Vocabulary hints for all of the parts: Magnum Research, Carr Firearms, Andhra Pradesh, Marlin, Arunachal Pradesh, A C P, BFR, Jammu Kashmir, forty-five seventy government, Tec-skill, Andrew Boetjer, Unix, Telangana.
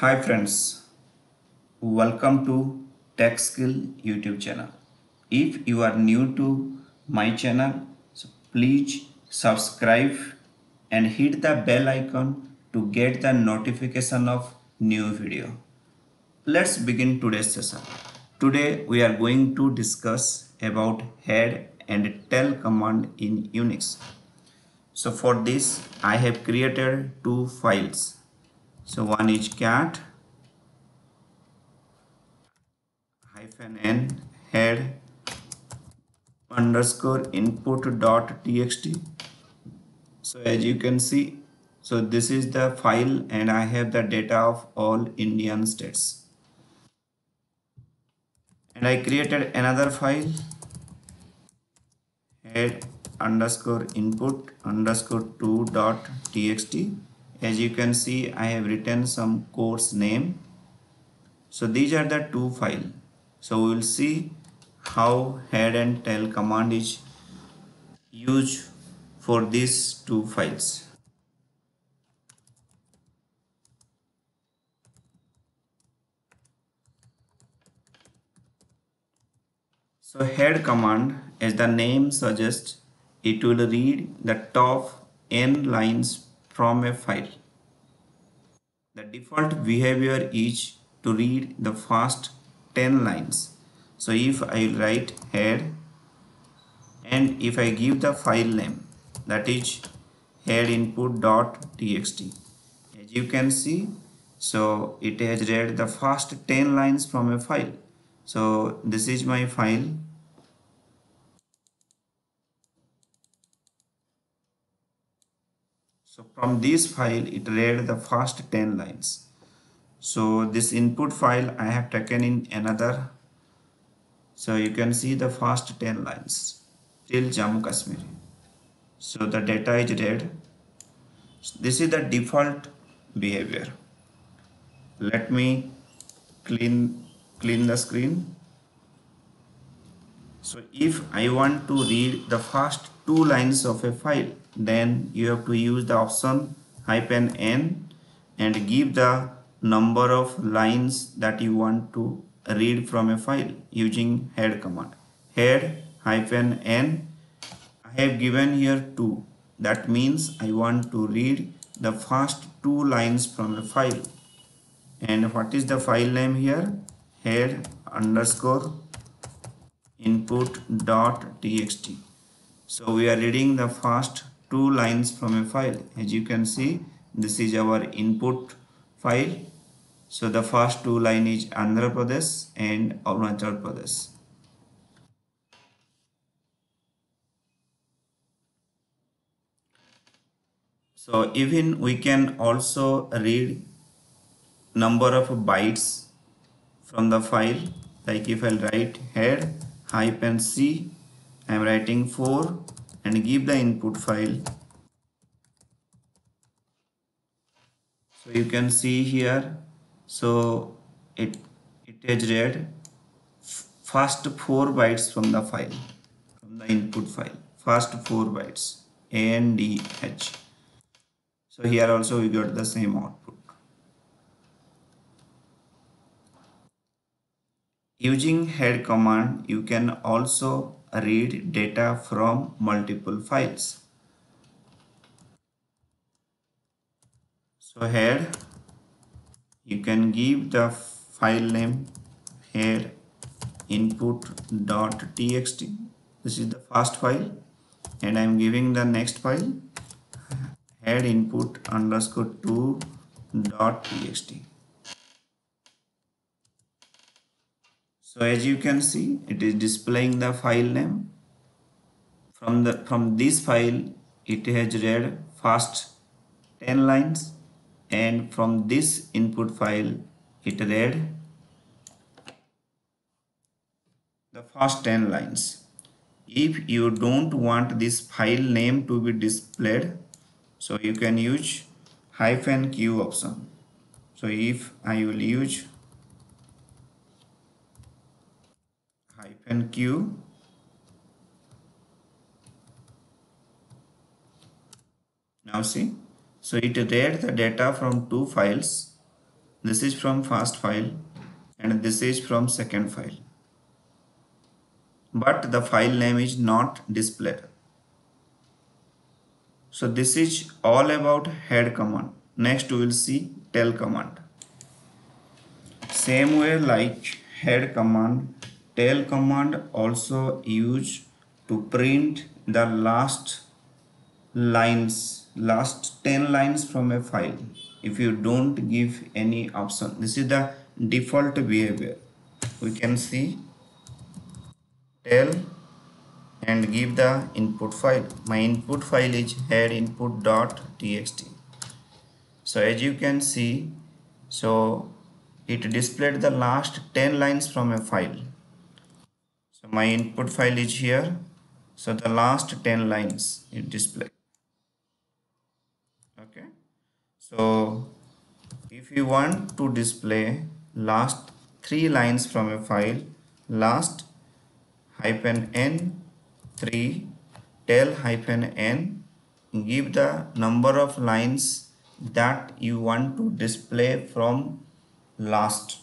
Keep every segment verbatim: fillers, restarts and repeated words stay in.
Hi friends, welcome to Tec-skill YouTube channel. If you are new to my channel, so please subscribe and hit the bell icon to get the notification of new video. Let's begin today's session. Today we are going to discuss about head and tail command in Unix. So for this I have created two files. So one is cat hyphen n head underscore input dot txt. So as you can see, so this is the file and I have the data of all Indian states, and I created another file head underscore input underscore two dot txt. As you can see, I have written some course name. So these are the two files. So we will see how head and tail command is used for these two files. So head command, as the name suggests, it will read the top n lines from a file. The default behavior is to read the first ten lines. So if I write head and if I give the file name, that is head input.txt, as you can see, so it has read the first ten lines from a file. So this is my file. So from this file it read the first ten lines. So this input file I have taken in another. So you can see the first ten lines till Jammu Kashmir. So the data is read. This is the default behavior. Let me clean clean the screen. So if I want to read the first two lines of a file, then you have to use the option hyphen n and give the number of lines that you want to read from a file using head command. Head hyphen n, I have given here two. That means I want to read the first two lines from a file. And what is the file name here? Head underscore input dot txt. So we are reading the first two lines from a file. As you can see, this is our input file. So the first two line is Andhra Pradesh and Arunachal Pradesh. So even we can also read number of bytes from the file. Like if I write head hyphen c, I am writing four and give the input file. So you can see here, so it it has read first four bytes from the file, from the input file, first four bytes A and D H. So here also we got the same output. Using head command you can also read data from multiple files. So here you can give the file name here input.txt. This is the first file and I am giving the next file head input underscore two dot txt. So as you can see, it is displaying the file name. From the from this file it has read first ten lines, and from this input file it read the first ten lines. If you don't want this file name to be displayed, so you can use hyphen q option. So if I will use hyphen q, now see, so it read the data from two files This is from first file and this is from second file, but the file name is not displayed. So this is all about head command. Next we will see tail command. Same way like head command, tail command also used to print the last lines, last ten lines from a file if you don't give any option. This is the default behavior. We can see tail and give the input file. My input file is head input dot txt. So as you can see, so it displayed the last ten lines from a file. So my input file is here, so the last ten lines it displayed. Okay, so if you want to display last three lines from a file, last hyphen n three, tail hyphen n, give the number of lines that you want to display from last.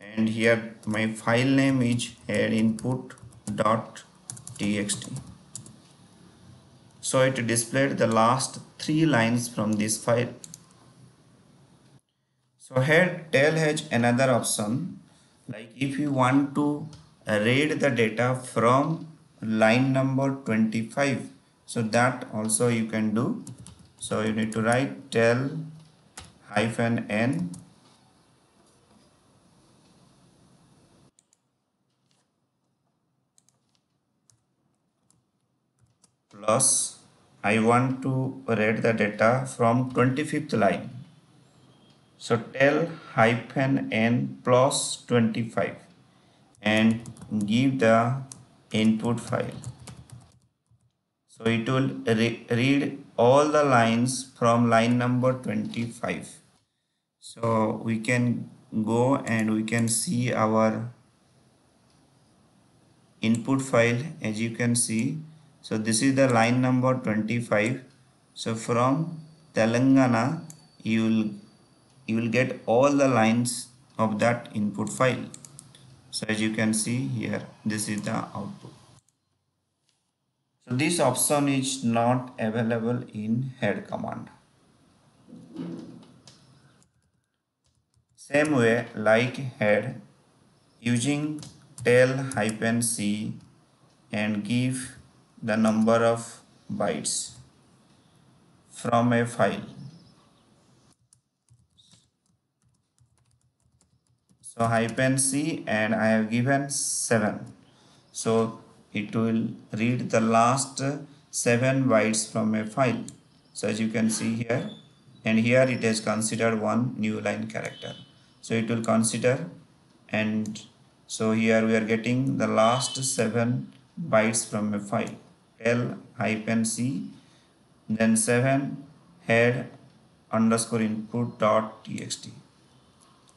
And here my file name is head input dot txt. So it displayed the last three lines from this file. So here tail has another option, like if you want to read the data from line number twenty-five, so that also you can do. So you need to write tail hyphen n plus I want to read the data from twenty-fifth line, so tail hyphen n plus twenty-five, and give the input file. So it will re read all the lines from line number twenty-five. So we can go and we can see our input file. As you can see, so this is the line number twenty-five. So from Telangana you will you will get all the lines of that input file. So as you can see here, this is the output. So this option is not available in head command. Same way like head, using tail hyphen c and give the number of bytes from a file. So hyphen c and I have given seven. So it will read the last seven bytes from a file. So as you can see here, and here it has considered one new line character. So it will consider, and so here we are getting the last seven bytes from a file. L hyphen c, then seven head underscore input dot txt.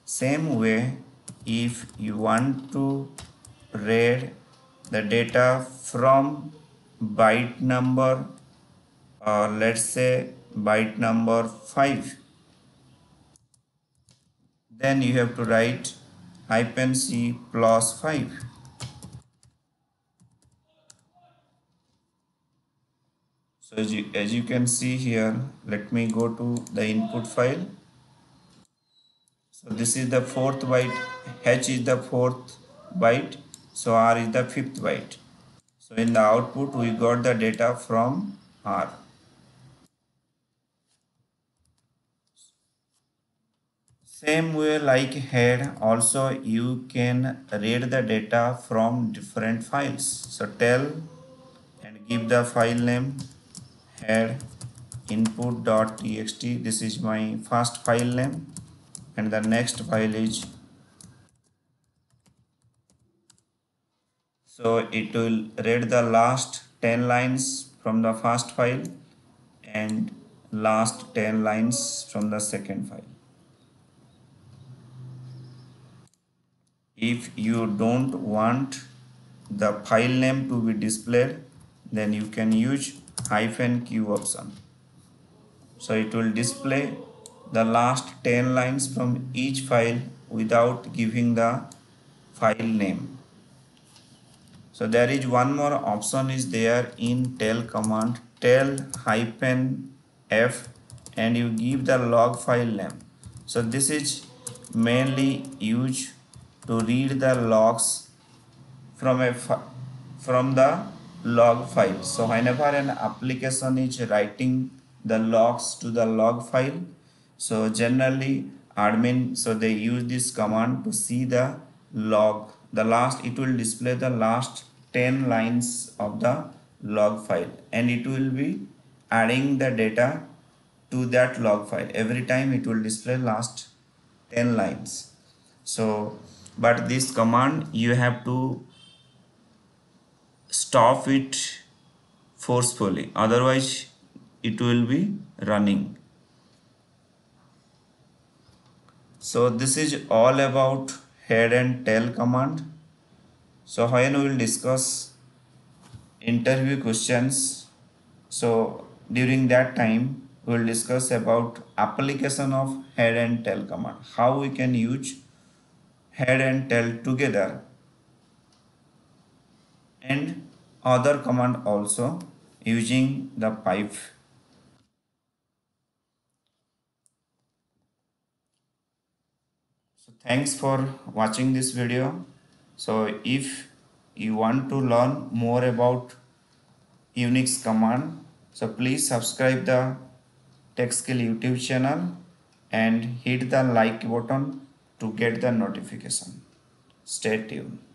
Same way, if you want to read the data from byte number, or let's say byte number five, then you have to write hyphen c plus five. So as you, as you can see here, let me go to the input file. So this is the fourth byte, h is the fourth byte, so r is the fifth byte. So in the output we got the data from r. Same way like head, also you can read the data from different files. So tell and give the file name head input.txt. This is my first file name and the next file is. So it will read the last ten lines from the first file and last ten lines from the second file. If you don't want the file name to be displayed, then you can use hyphen q option. So it will display the last ten lines from each file without giving the file name. So there is one more option is there in tel command, tel hyphen f, and you give the log file name. So this is mainly used to read the logs from a from the log file. So whenever an application is writing the logs to the log file, so generally admin, so they use this command to see the log, the last, it will display the last ten lines of the log file, and it will be adding the data to that log file. Every time it will display last ten lines. So but this command you have to stop it forcefully, otherwise it will be running. So this is all about head and tail command. So when we will discuss interview questions, so during that time we will discuss about application of head and tail command, how we can use head and tail together and other command also using the pipe. So thanks for watching this video. So if you want to learn more about Unix command, so please subscribe the Tec-skill YouTube channel and hit the like button to get the notification. Stay tuned.